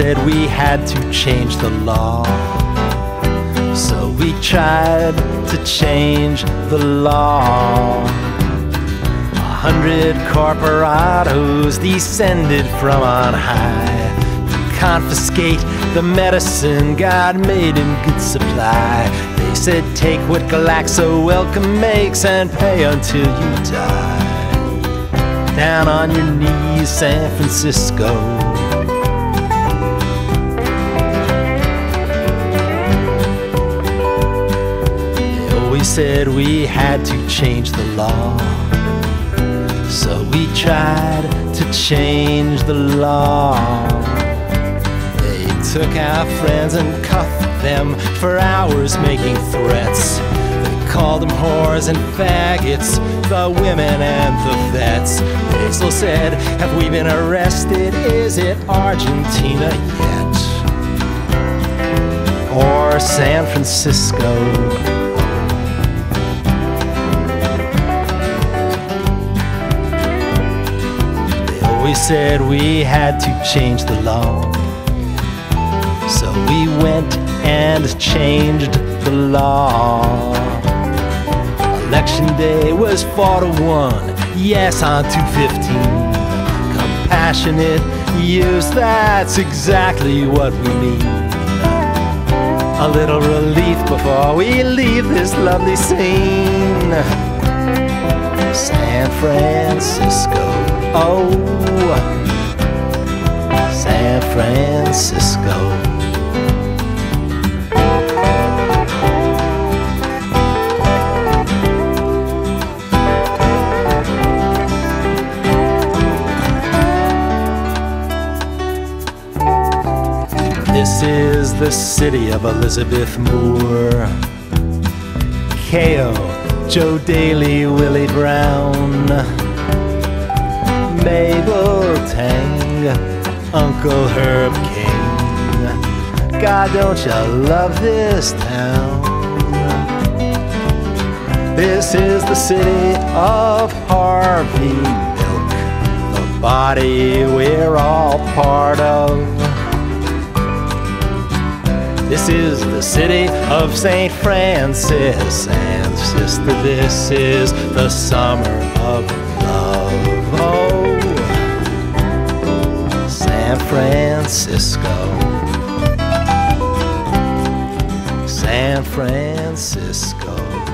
said we had to change the law. So we tried to change the law. 100 corporados descended from on high to confiscate the medicine God made in good supply. They said take what Glaxo Wellcome makes and pay until you die. Down on your knees, San Francisco. They always said we had to change the law. So we tried to change the law. They took our friends and cuffed them for hours making threats. They called them whores and faggots, the women and the vets. They still said, have we been arrested? Is it Argentina yet? Or San Francisco? We said we had to change the law. So we went and changed the law. Election day was 4-1, yes on 215. Compassionate use, that's exactly what we need. A little relief before we leave this lovely scene. San Francisco, oh San Francisco. This is the city of Elizabeth Moore, K.O., Joe Daly, Willie Brown, Mabel Tang, Uncle Herb King. God, don't you love this town? This is the city of Harvey Milk, the body we're all part of. This is the city of Saint Francis, and sister, this is the summer of love. San Francisco, San Francisco.